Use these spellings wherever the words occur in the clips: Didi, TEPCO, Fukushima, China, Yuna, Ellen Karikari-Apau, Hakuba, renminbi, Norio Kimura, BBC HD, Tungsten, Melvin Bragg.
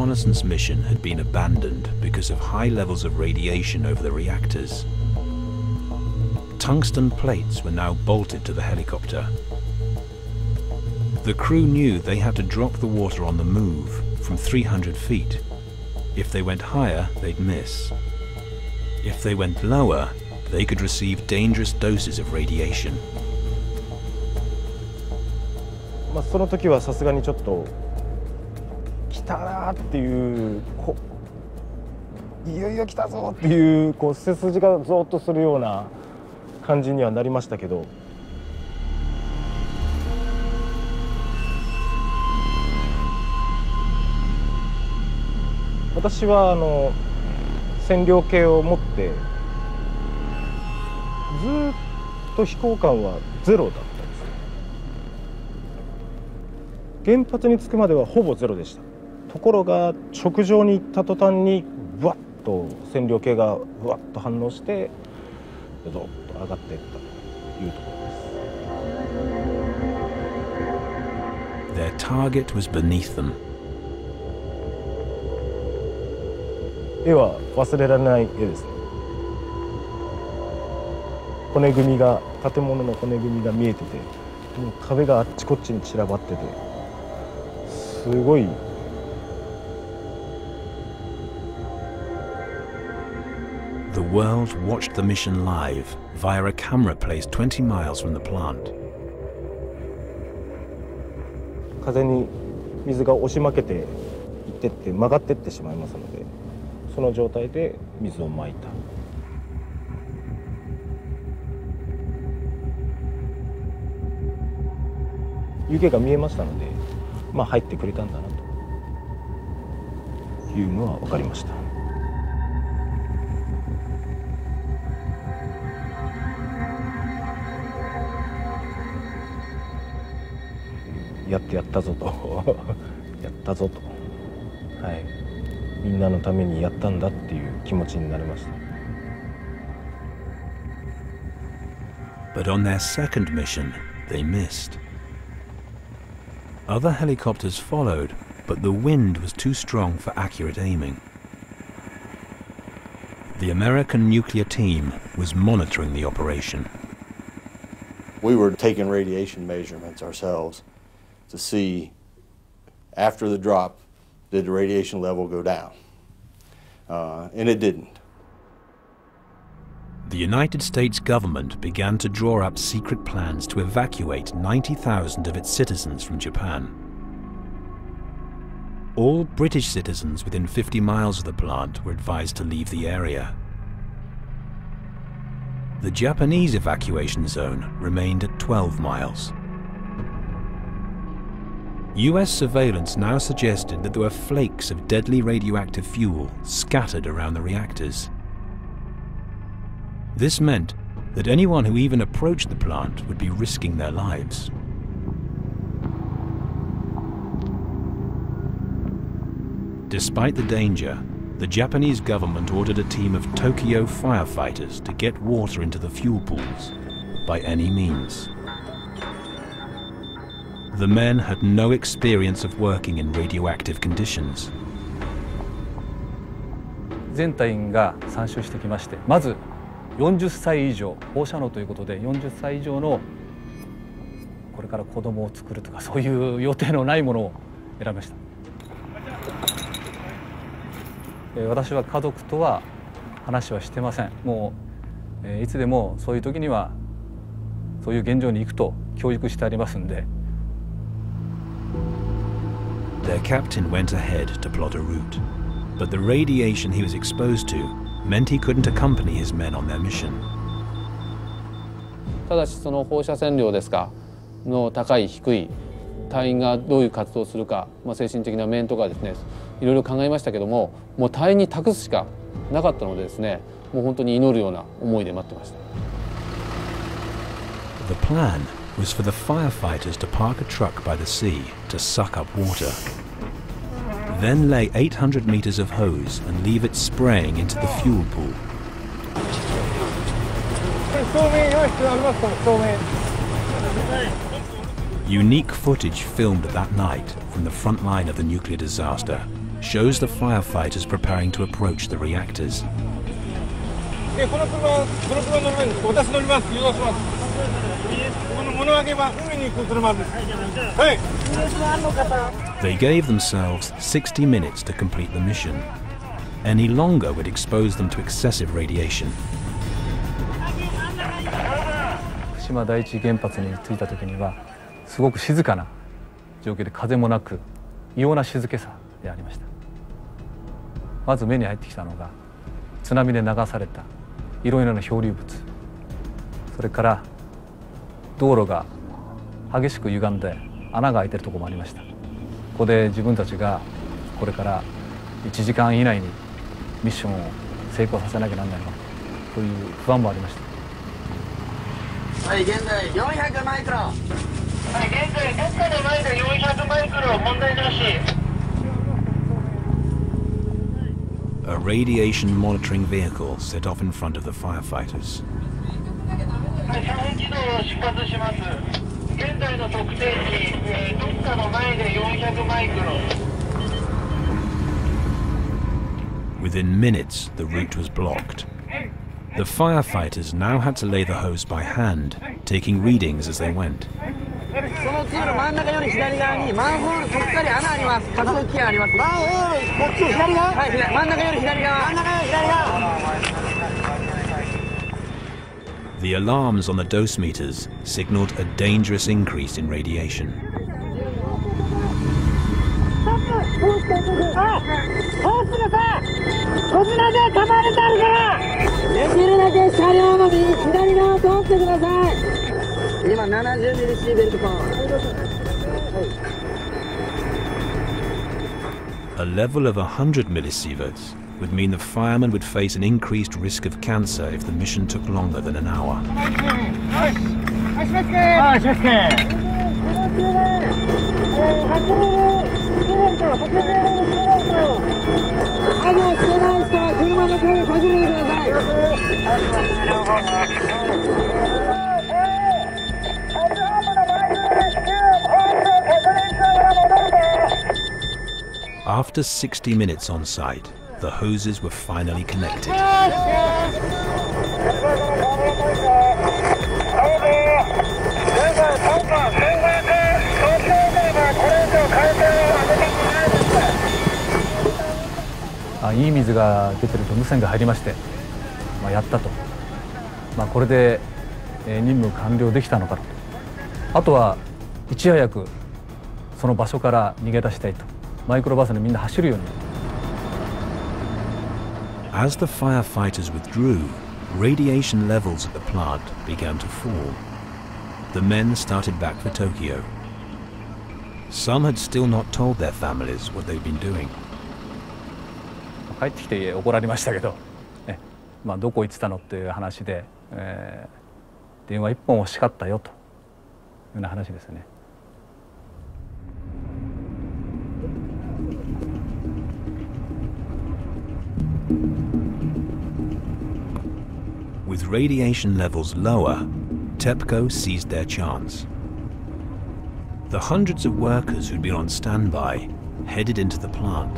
reconnaissance mission had been abandoned because of high levels of radiation over the reactors. Tungsten plates were now bolted to the helicopter. The crew knew they had to drop the water on the move from 300 feet. If they went higher, they'd miss. If they went lower, they could receive dangerous doses of radiation. その時はさすがにちょっと来たなっていういよいよ来たぞっていう背筋がゾーッとするような感じにはなりましたけど。私は線量計を持ってずっと飛行感はゼロだったんですよ。原発に着くまではほぼゼロでした。ところが直上に行った途端にブワッと線量計がブワッと反応してドドッと上がっていったというところです。 Their target was beneath them. 絵は忘れられない絵ですね。骨組みが、建物の骨組みが見えてて、もう壁があっちこっちに散らばってて、すごいThe world watched the mission live via a camera placed 20 miles from the plant. 風に水が押し負けていってって曲がってってしまいますので、その状態で水をまいた。湯気が見えましたので、まあ入ってくれたんだなというのは分かりました。やってやったぞとやったぞと、はい。みんなのためにやったんだっていう気持ちになりました。But on their second mission, they missed. Other helicopters followed, but the wind was too strong for accurate aiming. The American nuclear team was monitoring the operation. We were taking radiation measurements ourselves to see after the drop.Did the radiation level go down? And it didn't. The United States government began to draw up secret plans to evacuate 90,000 of its citizens from Japan. All British citizens within 50 miles of the plant were advised to leave the area. The Japanese evacuation zone remained at 12 miles.US surveillance now suggested that there were flakes of deadly radioactive fuel scattered around the reactors. This meant that anyone who even approached the plant would be risking their lives. Despite the danger, the Japanese government ordered a team of Tokyo firefighters to get water into the fuel pools by any means.The men had no experience of working in radioactive conditions. 全隊員が参集してきまして、まず40歳以上、放射能ということで40歳以上のこれから子供を作るとかそういう予定のないものを選びました。私は家族とは話はしてません。もういつでもそういう時にはそういう現状に行くと教育してありますんで。Their captain went ahead to plot a route, but the radiation he was exposed to meant he couldn't accompany his men on their mission. ただしその放射線量ですかの高い低い隊員がどういう活動をするか、まあ、精神的な面とかですねいろいろ考えましたけどももう隊員に託すしかなかったのでですねもう本当に祈るような思いで待ってました。The plan.was for the firefighters to park a truck by the sea to suck up water. Then lay 800 meters of hose and leave it spraying into the fuel pool. Unique footage filmed that night from the front line of the nuclear disaster shows the firefighters preparing to approach the reactors. They gave themselves 60 minutes to complete the mission. Any longer would expose them to excessive radiation. 福島第一原発に着いた時にはすごく静かな状況で、風もなく異様な静けさでありました。まず目に入ってきたのが津波で流されたいろいろな漂流物、それから道路が激しく歪んで穴が開いてるところもありました。ここで自分たちがこれから1時間以内にミッションを成功させなきゃなんないのかという不安もありました。 はい、現在400マイクロ。はい、現在TEPCOの前で400マイクロ問題なし。A radiation monitoring vehicle set off in front of the firefighters. はい、遮蔽機動を出発します。現在の測定値、TEPCOの前で400マイクロ。Within minutes, the route was blocked. The firefighters now had to lay the hose by hand, taking readings as they went. The alarms on the dose meters signaled a dangerous increase in radiation. A level of 100 millisieverts would mean the firemen would face an increased risk of cancer if the mission took longer than an hour. After 60 minutes on site, the hoses were finally connected.いい水が出てると無線が入りまして、やったと、これで任務完了できたのかと、あとはいち早くその場所から逃げ出したいと、マイクロバスでみんな走るように。As the firefighters withdrew, radiation levels at the plant began to fall. The men started back for Tokyo. Some had still not told their families what they'd been doing. 帰ってきて怒られましたけど、どこ行ってたのっていう話で、電話一本欲しかったよというような話ですね。With radiation levels lower, TEPCO seized their chance. The hundreds of workers who'd been on standby headed into the plant.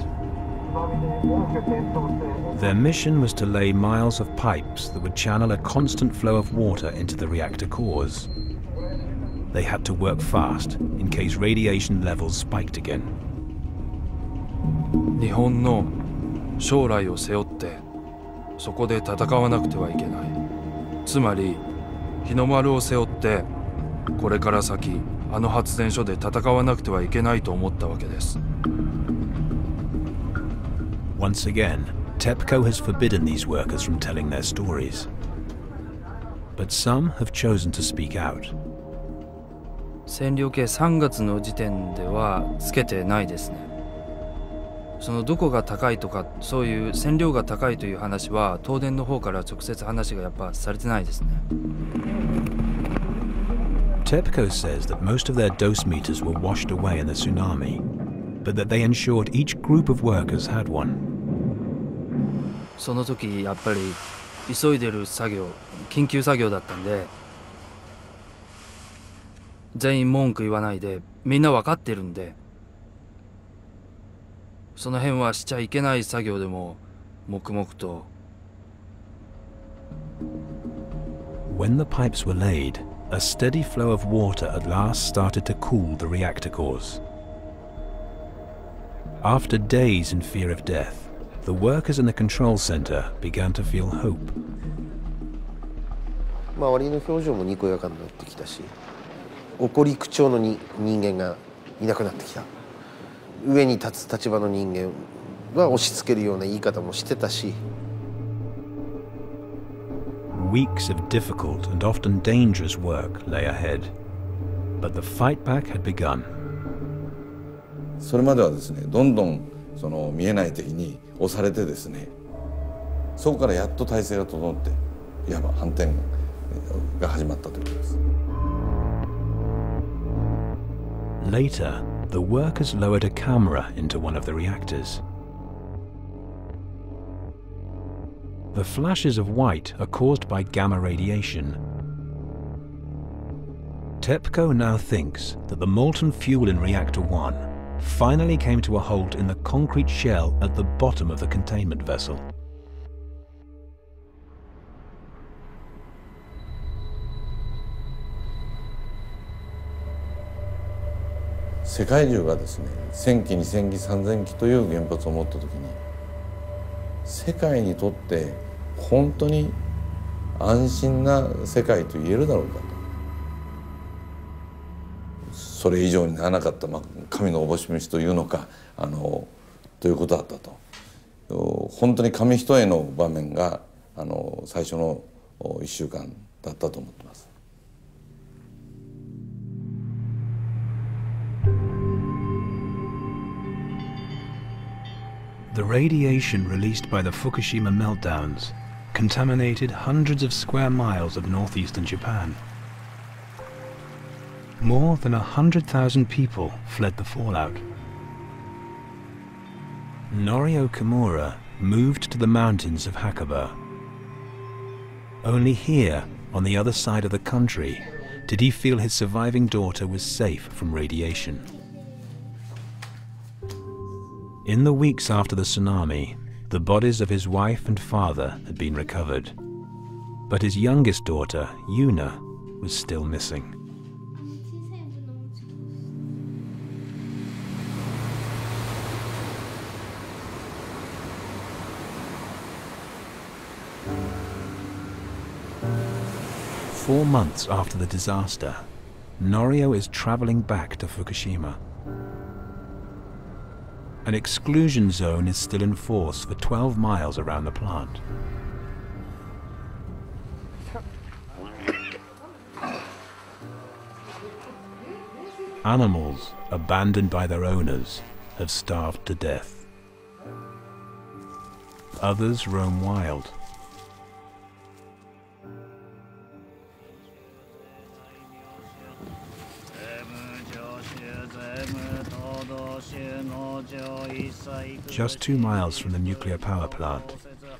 Their mission was to lay miles of pipes that would channel a constant flow of water into the reactor cores. They had to work fast in case radiation levels spiked again. 日本の将来を背負ってそこで戦わなくてはいけない。つまり日の丸を背負ってこれから先あの発電所で戦わなくてはいけないと思ったわけです。 Once again, TEPCO has forbidden these workers from telling their stories. But some have chosen to speak out. 占領系3月の時点ではつけてないですね。そのどこが高いとかそういう占領が高いという話は東電の方から直接話がやっぱされてないですね。TEPCO says that most of their dose meters were washed away in the tsunami, but that they ensured each group of workers had one. その時やっぱり急いでる作業、緊急作業だったんで、全員文句言わないでみんな分かってるんで、その辺はしちゃいけない作業でも黙々と。 When the pipes were laid, a steady flow of water at last started to cool the reactor cores. After days in fear of death, the workers in the control center began to feel hope. 周りの表情もにこやかになってきたし、怒り口調の人間がいなくなってきた。上に立つ立場の人間は押し付けるような言い方もしてたし。 Weeks of difficult and often dangerous work lay ahead, but the fight back had begun. それまではですね、どんどんその見えない敵に押されてですね、そこからやっと体制が整って、いわば反転が始まったということです。 Later, the workers lowered a camera into one of the reactors. The flashes of white are caused by gamma radiation. TEPCO now thinks that the molten fuel in Reactor 1 finally came to a halt in the concrete shell at the bottom of the containment vessel. The world is 1000 機、2000機、3000機という原発を持った時に、 世界にとって本当に安心な世界と言えるだろうかと、それ以上にならなかった、まあ、神のおぼし召しというのかということだったと。本当に紙一重の場面が最初の1週間だったと思ってます。 The radiation released by the Fukushima meltdowns contaminated hundreds of square miles of northeastern Japan. More than 100,000 people fled the fallout. Norio Kimura moved to the mountains of Hakuba. Only here, on the other side of the country, did he feel his surviving daughter was safe from radiation. In the weeks after the tsunami, the bodies of his wife and father had been recovered. But his youngest daughter, Yuna, was still missing. Four months after the disaster, Norio is traveling back to Fukushima. An exclusion zone is still in force for 12 miles around the plant. Animals, abandoned by their owners, have starved to death. Others roam wild. Just 2 miles from the nuclear power plant,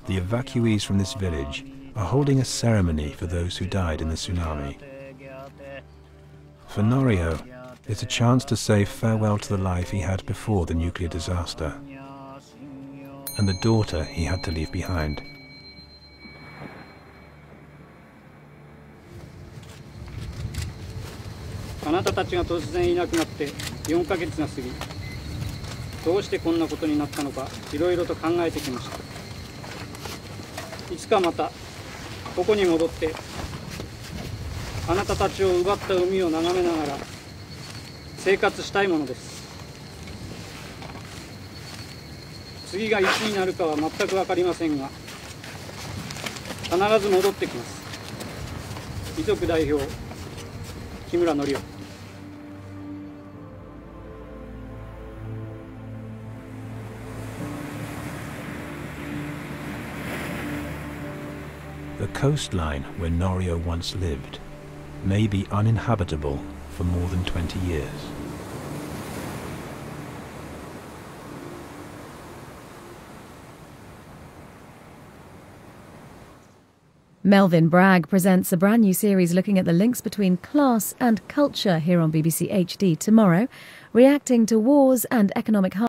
the evacuees from this village are holding a ceremony for those who died in the tsunami. For Norio, it's a chance to say farewell to the life he had before the nuclear disaster, and the daughter he had to leave behind. You どうしてこんなことになったのか、いろいろと考えてきました。いつかまたここに戻って、あなたたちを奪った海を眺めながら生活したいものです。次がいつになるかは全く分かりませんが、必ず戻ってきます。遺族代表、木村則夫。 The coastline where Norio once lived may be uninhabitable for more than 20 years. Melvin Bragg presents a brand new series looking at the links between class and culture here on BBC HD tomorrow, reacting to wars and economic hardship.